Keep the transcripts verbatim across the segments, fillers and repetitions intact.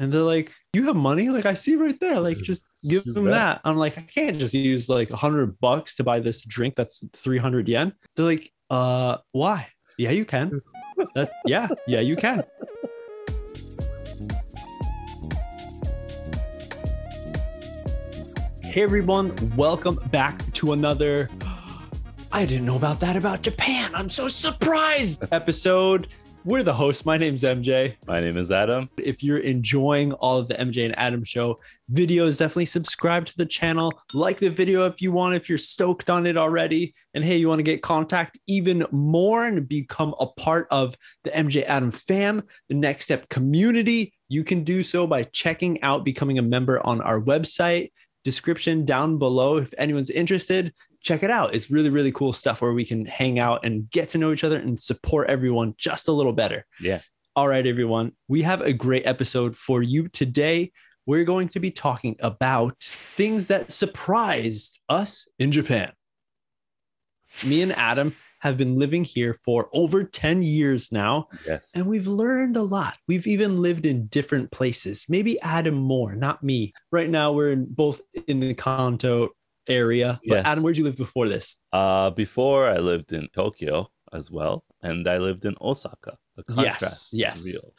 And they're like, you have money? Like, I see right there. Like, just give them that. that. I'm like, I can't just use like a hundred bucks to buy this drink that's three hundred yen. They're like, uh, why? Yeah, you can. That, yeah, yeah, you can. Hey, everyone. Welcome back to another, I didn't know about that about Japan. I'm so surprised episode. We're the hosts. My name's M J. My name is Adam. If you're enjoying all of the M J and Adam Show videos, definitely subscribe to the channel. Like the video if you want, if you're stoked on it already. And hey, you want to get contact even more and become a part of the M J Adam fam, the Next Step community, you can do so by checking out becoming a member on our website. Description down below. If anyone's interested, check it out. It's really, really cool stuff where we can hang out and get to know each other and support everyone just a little better. Yeah. All right, everyone. We have a great episode for you today. We're going to be talking about things that surprised us in Japan. Me and Adam have been living here for over ten years now. Yes. And we've learned a lot. We've even lived in different places. Maybe Adam more, not me. Right now, we're in both in the Kanto area. Yes. But Adam, where'd you live before this? Uh, before I lived in Tokyo as well. And I lived in Osaka. The contrast yes, yes. is real.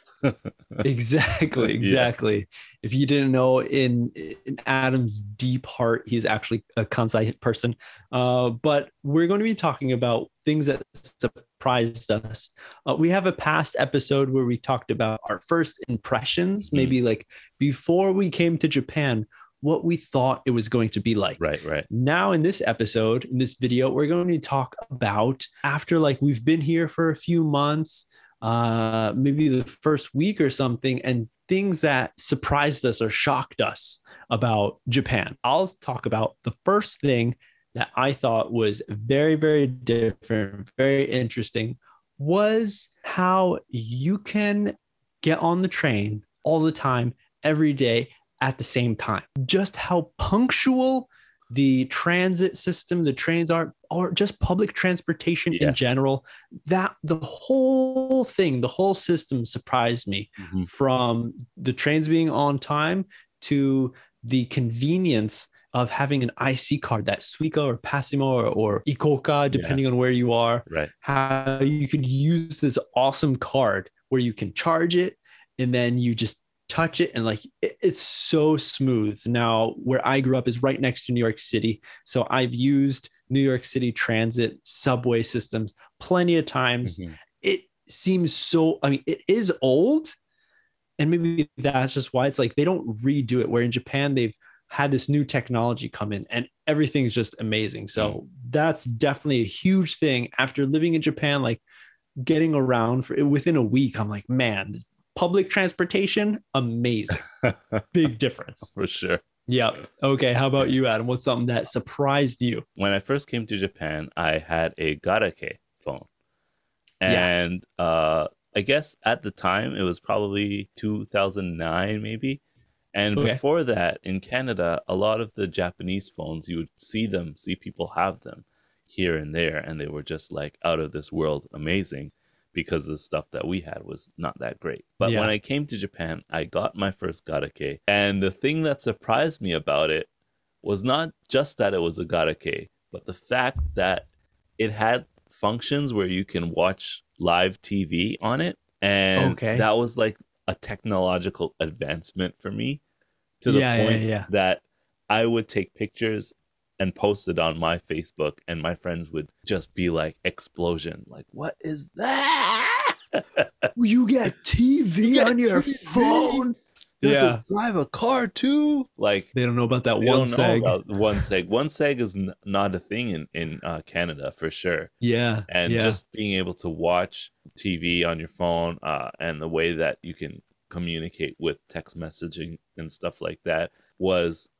exactly exactly yeah. If you didn't know, in, in Adam's deep heart, he's actually a Kansai person, uh but we're going to be talking about things that surprised us. Uh, we have a past episode where we talked about our first impressions, mm-hmm. maybe like before we came to Japan, what we thought it was going to be like. Right, right. Now in this episode, in this video, we're going to talk about after like we've been here for a few months, uh maybe the first week or something, and things that surprised us or shocked us about Japan. I'll talk about the first thing that I thought was very, very different, very interesting, was how you can get on the train all the time, every day at the same time. Just how punctual the transit system, the trains are, or just public transportation yes. in general, that the whole thing, the whole system surprised me, mm-hmm. from the trains being on time to the convenience of having an I C card, that Suica or Pasmo or, or Icoca, depending yeah. on where you are, right. how you could use this awesome card where you can charge it and then you just touch it and like it, it's so smooth. Now where I grew up is right next to New York City, so I've used New York City transit subway systems plenty of times. Mm-hmm. It seems so, I mean, it is old, and maybe that's just why it's like they don't redo it, where in Japan they've had this new technology come in and everything's just amazing. So mm-hmm. that's definitely a huge thing after living in Japan, like getting around for within a week. I'm like, man, public transportation, amazing. Big difference. For sure. Yeah. Okay. How about you, Adam? What's something that surprised you? When I first came to Japan, I had a garake phone. And yeah. uh, I guess at the time, it was probably two thousand nine, maybe. And okay. before that, in Canada, a lot of the Japanese phones, you would see them, see people have them here and there. And they were just like out of this world amazing, because the stuff that we had was not that great. But yeah. when I came to Japan, I got my first garake. And the thing that surprised me about it was not just that it was a garake, but the fact that it had functions where you can watch live T V on it. And okay. that was like a technological advancement for me, to the yeah, point yeah, yeah. that I would take pictures and posted on my Facebook, and my friends would just be like, explosion. Like, what is that? You get T V you get on your T V? Phone? Does yeah. it drive a car too? Like, they don't know about that one seg. One seg. One seg is n not a thing in, in uh, Canada for sure. Yeah. And yeah. just being able to watch T V on your phone, uh, and the way that you can communicate with text messaging and stuff like that was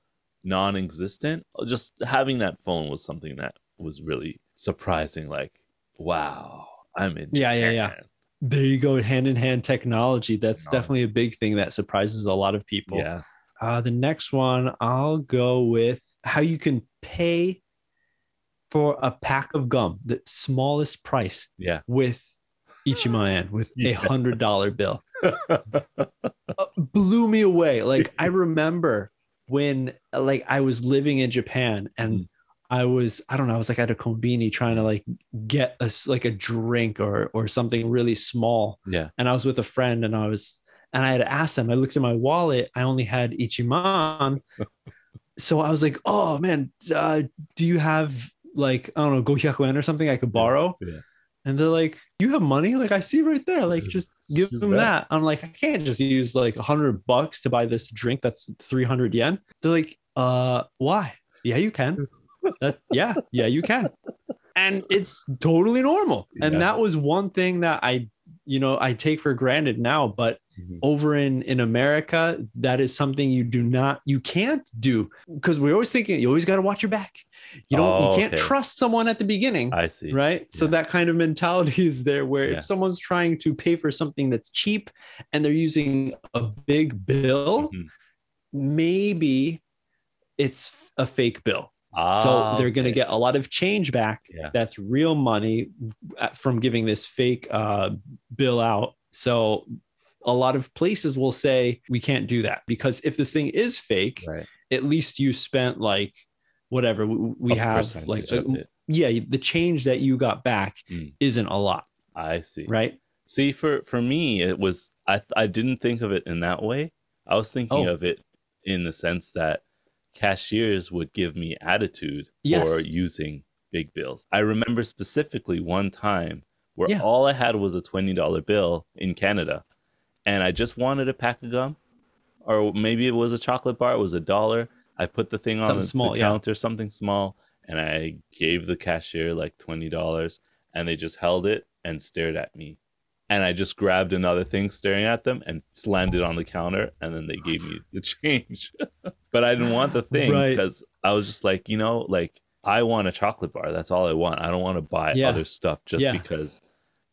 non-existent. Just having that phone was something that was really surprising. Like, wow, I'm in yeah Japan. yeah yeah there you go, hand-in-hand technology. That's no. definitely a big thing that surprises a lot of people. Yeah uh the next one I'll go with how you can pay for a pack of gum, the smallest price, yeah with ichiman, with a yes. hundred dollar bill. blew me away. Like, I remember when, like, I was living in Japan and I was, I don't know, I was like at a konbini trying to like get a, like a drink or, or something really small. Yeah. And I was with a friend and I was, and I had asked them, I looked at my wallet. I only had ichiman. So I was like, oh man, uh, do you have like, I don't know, gohyakuen or something I could borrow? Yeah. And they're like, you have money? Like, I see right there. Like, just give them that. that. I'm like, I can't just use like a hundred bucks to buy this drink. That's three hundred yen. They're like, uh, why? Yeah, you can. That, yeah. Yeah, you can. And it's totally normal. And yeah. That was one thing that I, you know, I take for granted now, but mm-hmm. over in, in America, that is something you do not, you can't do, because we're always thinking you always got to watch your back. You don't, oh, you can't okay. trust someone at the beginning. I see. Right. Yeah. So that kind of mentality is there where yeah. if someone's trying to pay for something that's cheap and they're using a big bill, mm-hmm. maybe it's a fake bill. Ah, so they're okay. going to get a lot of change back. Yeah. That's real money from giving this fake uh, bill out. So a lot of places will say, we can't do that because if this thing is fake, right. at least you spent like, whatever we, we have like uh, yeah the change that you got back mm. isn't a lot. I see. Right. See, for for me it was I I didn't think of it in that way. I was thinking oh. of it in the sense that cashiers would give me attitude yes. for using big bills. I remember specifically one time where yeah. all I had was a twenty dollar bill in Canada and I just wanted a pack of gum or maybe it was a chocolate bar, it was a dollar. I put the thing something on the, small, the counter, yeah. something small, and I gave the cashier like twenty dollars and they just held it and stared at me. And I just grabbed another thing staring at them and slammed it on the counter and then they gave me the change. But I didn't want the thing because right. I was just like, you know, like I want a chocolate bar. That's all I want. I don't want to buy yeah. other stuff just yeah. because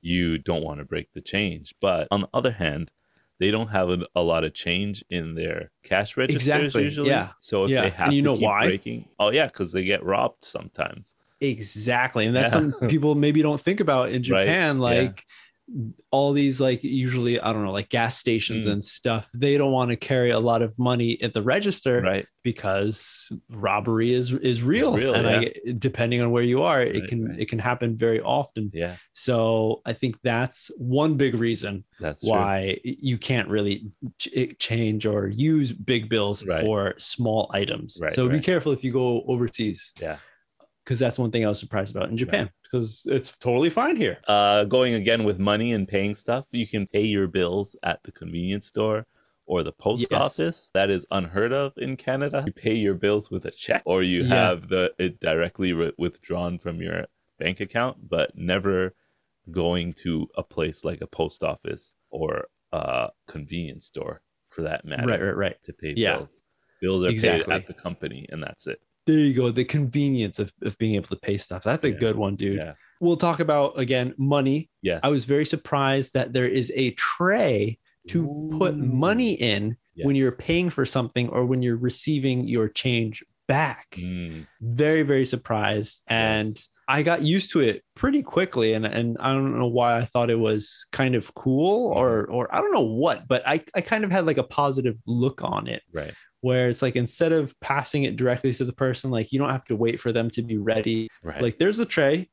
you don't want to break the change. But on the other hand, they don't have a, a lot of change in their cash registers exactly. usually. Yeah. So if yeah. they have and you to know keep why? breaking, oh yeah, because they get robbed sometimes. Exactly, and that's yeah. something people maybe don't think about in Japan. Right? Like yeah. all these, like usually I don't know, like gas stations mm. and stuff. They don't want to carry a lot of money at the register, right? Because robbery is is real, real and yeah. I, depending on where you are, right, it can right. it can happen very often. Yeah. So I think that's one big reason that's why true. you can't really ch- change or use big bills right. for small items. Right, so right. be careful if you go overseas. Yeah. Because that's one thing I was surprised about in Japan, right. because it's totally fine here. Uh, going again with money and paying stuff, you can pay your bills at the convenience store or the post yes. office. That is unheard of in Canada. You pay your bills with a check or you yeah. have the it directly re- withdrawn from your bank account, but never going to a place like a post office or a convenience store for that matter. Right, right, right. To pay yeah. bills. Bills are exactly. paid at the company and that's it. There you go. The convenience of, of being able to pay stuff. That's a yeah. good one, dude. Yeah. We'll talk about, again, money. Yeah. I was very surprised that there is a tray to Ooh. put money in yes. when you're paying for something or when you're receiving your change back. Mm. Very, very surprised. And yes. I got used to it pretty quickly. And, and I don't know why I thought it was kind of cool or, or I don't know what, but I, I kind of had like a positive look on it. Right. Where it's like, instead of passing it directly to the person, like you don't have to wait for them to be ready. Right. Like there's a tray.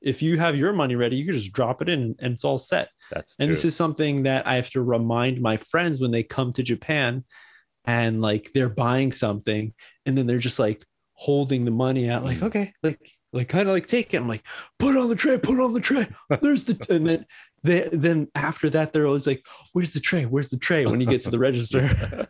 If you have your money ready, you can just drop it in and it's all set. That's true. And this is something that I have to remind my friends when they come to Japan and like they're buying something and then they're just like holding the money out like, okay, like, like kind of like take it. I'm like, put it on the tray, put it on the tray. There's the, and then they, then after that, they're always like, where's the tray? Where's the tray? When you get to the register.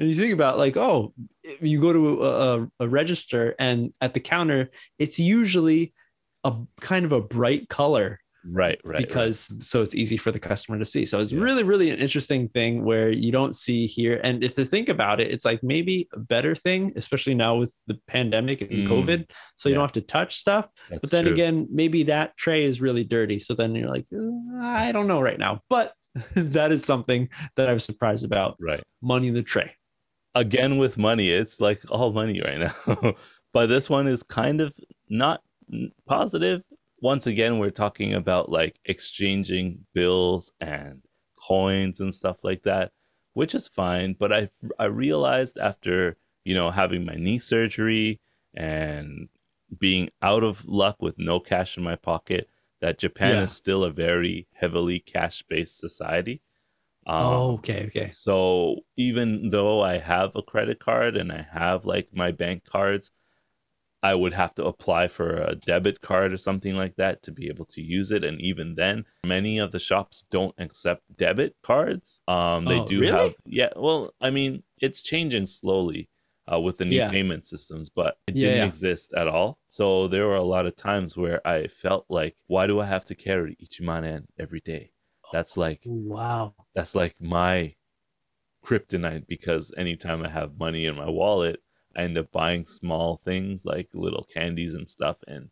And you think about like, oh, you go to a, a register and at the counter, it's usually a kind of a bright color. Right, right. Because right. so it's easy for the customer to see. So it's yeah. really, really an interesting thing where you don't see here. And if to think about it, it's like maybe a better thing, especially now with the pandemic and mm. COVID. So you yeah. don't have to touch stuff. That's but then true. again, maybe that tray is really dirty. So then you're like, uh, I don't know right now. But that is something that I was surprised about. Right. Money in the tray. Again with money, it's like all money right now. But this one is kind of not positive. Once again, we're talking about like exchanging bills and coins and stuff like that, which is fine. But I, I realized after, you know, having my knee surgery and being out of luck with no cash in my pocket, that Japan yeah. is still a very heavily cash-based society. Um, oh, okay, okay. So even though I have a credit card and I have like my bank cards, I would have to apply for a debit card or something like that to be able to use it. And even then, many of the shops don't accept debit cards. Um, they oh, do really? have, yeah. Well, I mean, it's changing slowly uh, with the new yeah. payment systems, but it yeah, didn't yeah. exist at all. So there were a lot of times where I felt like, why do I have to carry ichiman every day? That's like, wow, that's like my kryptonite, because anytime I have money in my wallet, I end up buying small things like little candies and stuff. And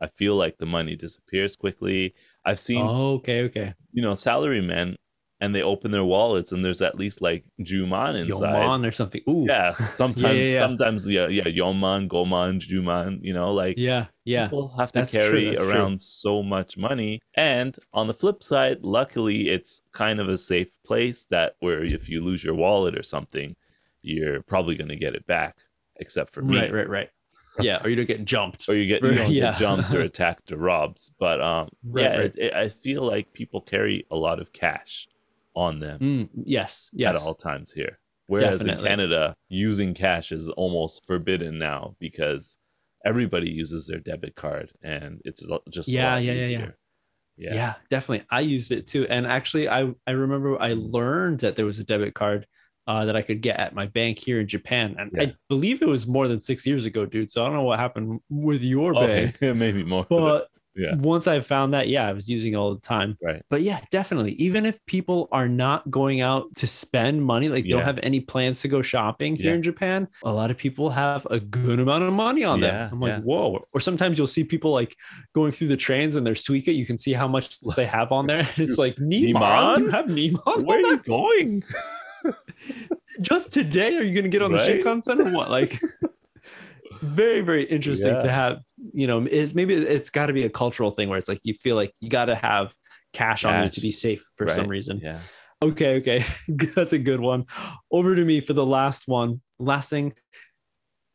I feel like the money disappears quickly. I've seen, oh, okay, okay. you know, salary men, and they open their wallets and there's at least like Juman inside. Yoman or something. Ooh. Yeah. Sometimes, yeah, yeah, yeah. sometimes, yeah, yeah. Yoman, Goman, Juman, you know, like, yeah, yeah. people have to that's carry true, around true. so much money. And on the flip side, luckily, it's kind of a safe place that where if you lose your wallet or something, you're probably going to get it back, except for me. Right, right, right. Yeah. Or you don't get jumped. Or you get, you don't yeah. get jumped or attacked or robbed. But um, right, yeah, right. It, it, I feel like people carry a lot of cash on them mm, yes yes at all times here, whereas Definitely. in Canada using cash is almost forbidden now because everybody uses their debit card and it's just yeah a lot yeah, easier. yeah yeah yeah definitely I used it too, and actually I I remember I learned that there was a debit card uh that I could get at my bank here in Japan, and yeah. I believe it was more than six years ago, dude, so I don't know what happened with your okay. bank. Maybe more, but Yeah. once I found that, yeah, I was using it all the time. Right. But yeah, definitely. Even if people are not going out to spend money, like yeah. don't have any plans to go shopping here yeah. in Japan, a lot of people have a good amount of money on yeah. them. I'm like, yeah. whoa. Or sometimes you'll see people like going through the trains and their Suica, you can see how much they have on there. And it's like, Niman? You have Niman? Where are you going? Just today, are you going to get on right? the Shinkansen or what? Like... Very, very interesting yeah. to have, you know, it, maybe it's got to be a cultural thing where it's like you feel like you got to have cash, cash on you to be safe for right. some reason. Yeah. Okay. Okay. That's a good one. Over to me for the last one. Last thing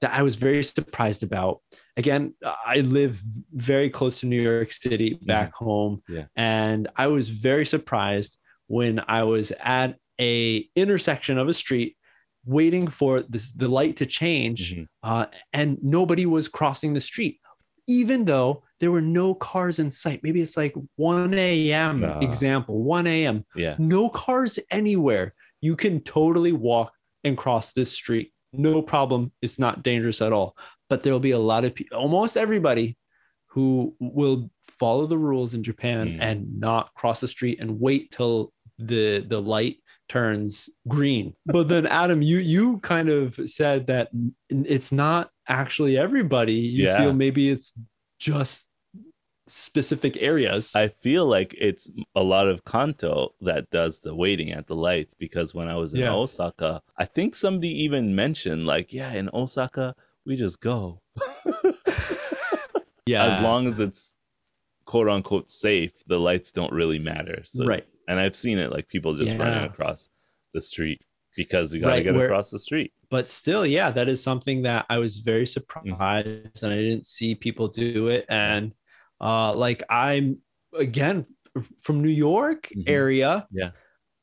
that I was very surprised about. Again, I live very close to New York City back yeah. home. Yeah. And I was very surprised when I was at a intersection of a street waiting for this, the light to change, mm-hmm. uh, and nobody was crossing the street, even though there were no cars in sight. Maybe it's like one a.m. Uh, example, one a.m. Yeah. No cars anywhere. You can totally walk and cross this street. No problem. It's not dangerous at all. But there'll be a lot of people, almost everybody, who will follow the rules in Japan mm. and not cross the street and wait till the the light turns green. But then Adam, you you kind of said that it's not actually everybody. You yeah. feel maybe it's just specific areas. I feel like it's a lot of Kanto that does the waiting at the lights, because when I was in yeah. Osaka, I think somebody even mentioned like, yeah, in Osaka, we just go. yeah. As long as it's quote unquote safe, the lights don't really matter. So right. And I've seen it, like people just yeah. running across the street because you got to right, get where, across the street. But still, yeah, that is something that I was very surprised mm-hmm. and I didn't see people do it. And uh, like I'm, again, from New York mm-hmm. area, yeah,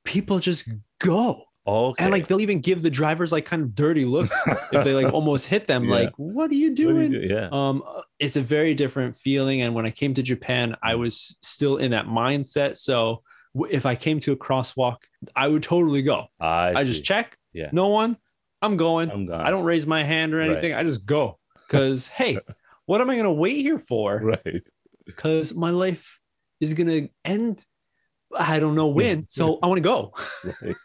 people just go. Okay. And like they'll even give the drivers like kind of dirty looks if they like almost hit them. Yeah. Like, what are you doing? Do you do? Yeah. Um, it's a very different feeling. And when I came to Japan, I was still in that mindset. So if I came to a crosswalk, I would totally go. I, I just check. Yeah. No one. I'm going. I'm gone. I don't raise my hand or anything. Right. I just go. Because, hey, what am I going to wait here for? Right. Because my life is going to end. I don't know when. So I want to go. Right.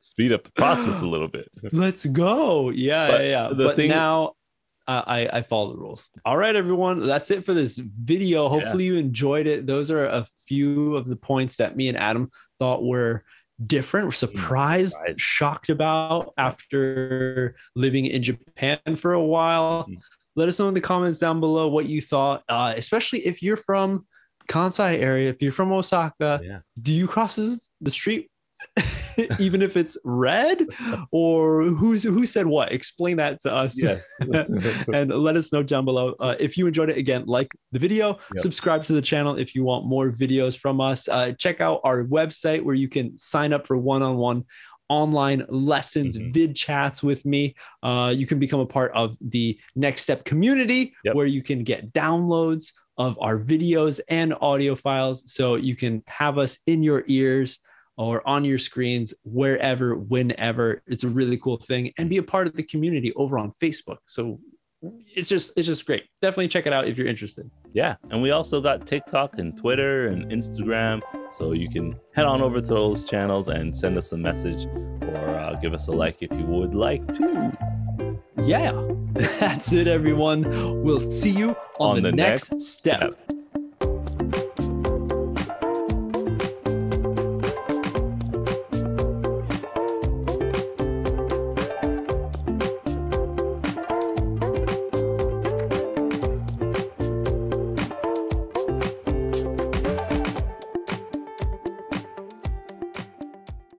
Speed up the process a little bit. Let's go. Yeah. But yeah. yeah. But thing- now. I, I follow the rules. All right, everyone. That's it for this video. Hopefully yeah. you enjoyed it. Those are a few of the points that me and Adam thought were different, were surprised, mm-hmm. shocked about after living in Japan for a while. Mm-hmm. Let us know in the comments down below what you thought, uh, especially if you're from Kansai area, if you're from Osaka, yeah. do you cross the street even if it's red, or who's who said what? Explain that to us. Yes. And let us know down below. Uh, if you enjoyed it, again, like the video, yep. subscribe to the channel if you want more videos from us. Uh, check out our website where you can sign up for one-on-one online lessons, mm-hmm. vid chats with me. Uh, you can become a part of the Next Step community, yep. where you can get downloads of our videos and audio files, so you can have us in your ears or on your screens, wherever, whenever. It's a really cool thing. And be a part of the community over on Facebook. So it's just, it's just great. Definitely check it out if you're interested. Yeah. And we also got TikTok and Twitter and Instagram. So you can head on over to those channels and send us a message, or uh, give us a like if you would like to. Yeah. That's it, everyone. We'll see you on, on the, the next, next step. step.